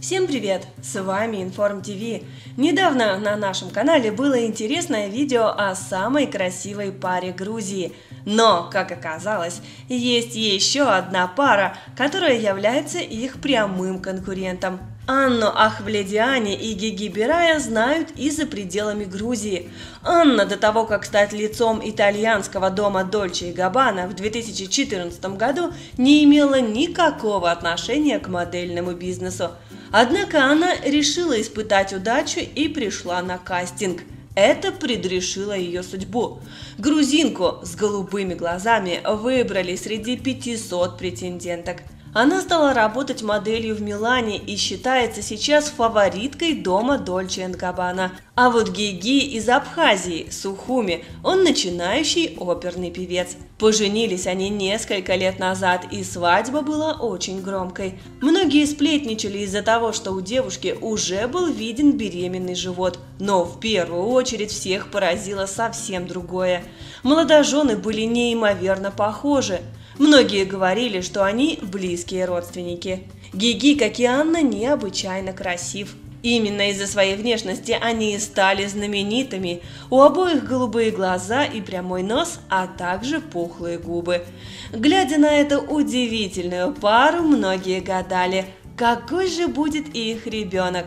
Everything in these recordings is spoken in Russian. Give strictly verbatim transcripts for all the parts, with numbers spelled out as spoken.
Всем привет! С вами Inform ти ви. Недавно на нашем канале было интересное видео о самой красивой паре Грузии. Но, как оказалось, есть еще одна пара, которая является их прямым конкурентом. Анну Ахвледиани и Гиги Берая знают и за пределами Грузии. Анна, до того как стать лицом итальянского дома Дольче и Габбана в две тысячи четырнадцатом году, не имела никакого отношения к модельному бизнесу. Однако она решила испытать удачу и пришла на кастинг. Это предрешило ее судьбу. Грузинку с голубыми глазами выбрали среди пятисот претенденток. Она стала работать моделью в Милане и считается сейчас фавориткой дома Дольче энд Габбана. А вот Гиги из Абхазии, Сухуми, он начинающий оперный певец. Поженились они несколько лет назад, и свадьба была очень громкой. Многие сплетничали из-за того, что у девушки уже был виден беременный живот. Но в первую очередь всех поразило совсем другое. Молодожены были неимоверно похожи. Многие говорили, что они близкие родственники. Гиги, как и Анна, необычайно красив. Именно из-за своей внешности они и стали знаменитыми. У обоих голубые глаза и прямой нос, а также пухлые губы. Глядя на эту удивительную пару, многие гадали, какой же будет их ребенок.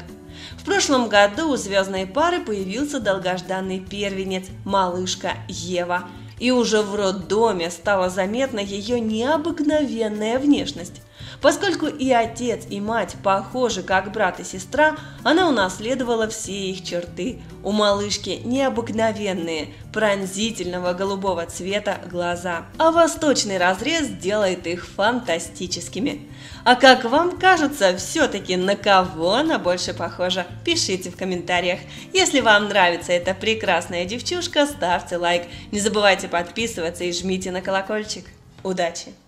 В прошлом году у звездной пары появился долгожданный первенец – малышка Ева. И уже в роддоме стала заметна ее необыкновенная внешность. Поскольку и отец, и мать похожи как брат и сестра, она унаследовала все их черты. У малышки необыкновенные, пронзительного голубого цвета глаза, а восточный разрез делает их фантастическими. А как вам кажется, все-таки на кого она больше похожа? Пишите в комментариях. Если вам нравится эта прекрасная девчушка, ставьте лайк. Не забывайте подписываться и жмите на колокольчик. Удачи!